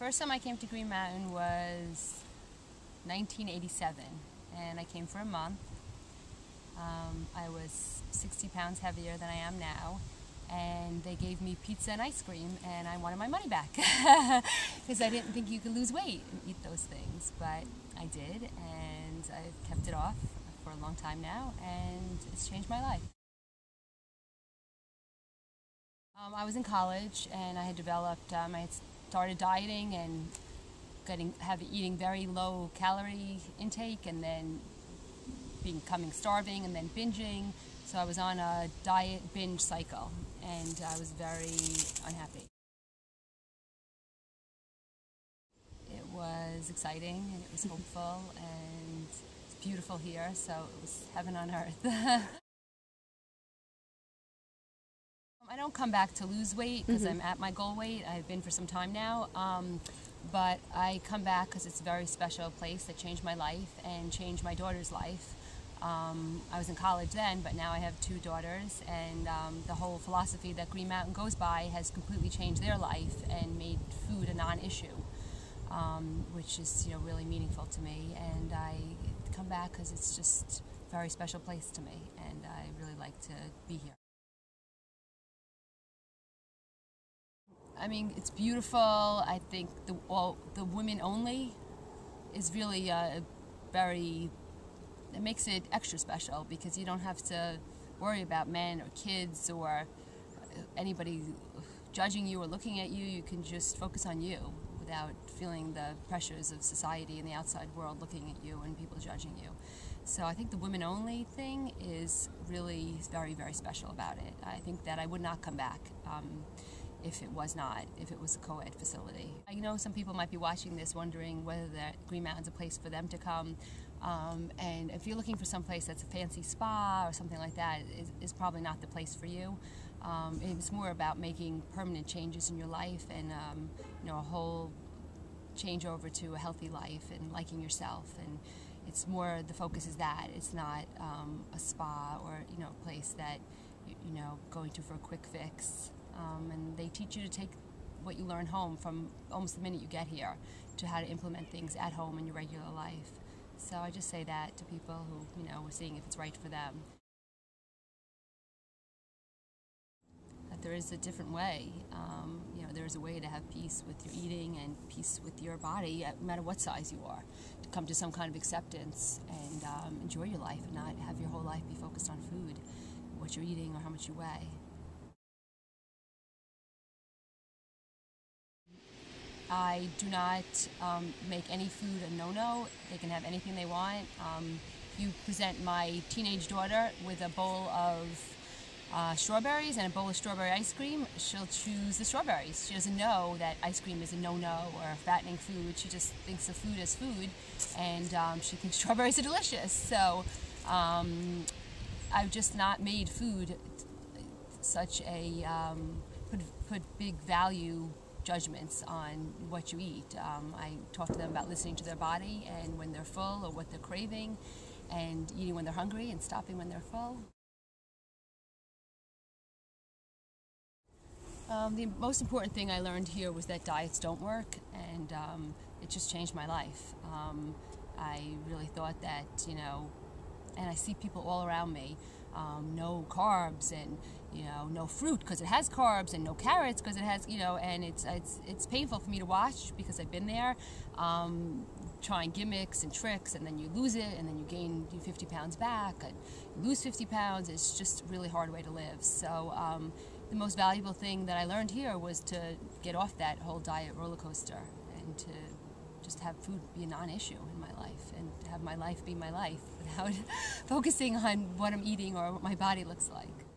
First time I came to Green Mountain was 1987, and I came for a month. I was 60 pounds heavier than I am now, and they gave me pizza and ice cream, and I wanted my money back because I didn't think you could lose weight and eat those things, but I did, and I've kept it off for a long time now, and it's changed my life. I was in college, and I had developed, I had started dieting and eating very low calorie intake, and then becoming starving and then binging. So I was on a diet binge cycle, and I was very unhappy. It was exciting, and it was hopeful, and it's beautiful here, so it was heaven on earth. I don't come back to lose weight because I'm at my goal weight. I've been for some time now. But I come back because it's a very special place that changed my life and changed my daughter's life. I was in college then, but now I have two daughters, and the whole philosophy that Green Mountain goes by has completely changed their life and made food a non-issue, which is really meaningful to me. And I come back because it's just a very special place to me, and I really like to be here. I mean, it's beautiful. I think the women only is really it makes it extra special because you don't have to worry about men or kids or anybody judging you or looking at you. You can just focus on you without feeling the pressures of society and the outside world looking at you and people judging you. So I think the women only thing is really very, very special about it. I think that I would not come back. If it was a co-ed facility. I know some people might be watching this wondering whether that Green Mountain's a place for them to come, and if you're looking for some place that's a fancy spa or something like that, it's probably not the place for you. It's more about making permanent changes in your life and a whole changeover to a healthy life and liking yourself, and it's more, the focus is that. It's not a spa or a place that going to for a quick fix. And they teach you to take what you learn home from almost the minute you get here to how to implement things at home in your regular life. So I just say that to people who, are seeing if it's right for them. That there is a different way. There is a way to have peace with your eating and peace with your body, no matter what size you are, to come to some kind of acceptance and enjoy your life and not have your whole life be focused on food, what you're eating or how much you weigh. I do not make any food a no-no. They can have anything they want. You present my teenage daughter with a bowl of strawberries and a bowl of strawberry ice cream, she'll choose the strawberries. She doesn't know that ice cream is a no-no or a fattening food. She just thinks of food as food, and she thinks strawberries are delicious. So I've just not made food such a put big value judgments on what you eat. I talk to them about listening to their body and when they're full or what they're craving, and eating when they're hungry and stopping when they're full. The most important thing I learned here was that diets don't work, and it just changed my life. I really thought that, and I see people all around me, no carbs and no fruit because it has carbs, and no carrots because it has and it's painful for me to watch because I've been there, trying gimmicks and tricks, and then you lose it, and then you gain 50 pounds back and lose 50 pounds. It's just a really hard way to live. So the most valuable thing that I learned here was to get off that whole diet roller coaster and to just have food be a non-issue in my life and have my life be my life without focusing on what I'm eating or what my body looks like.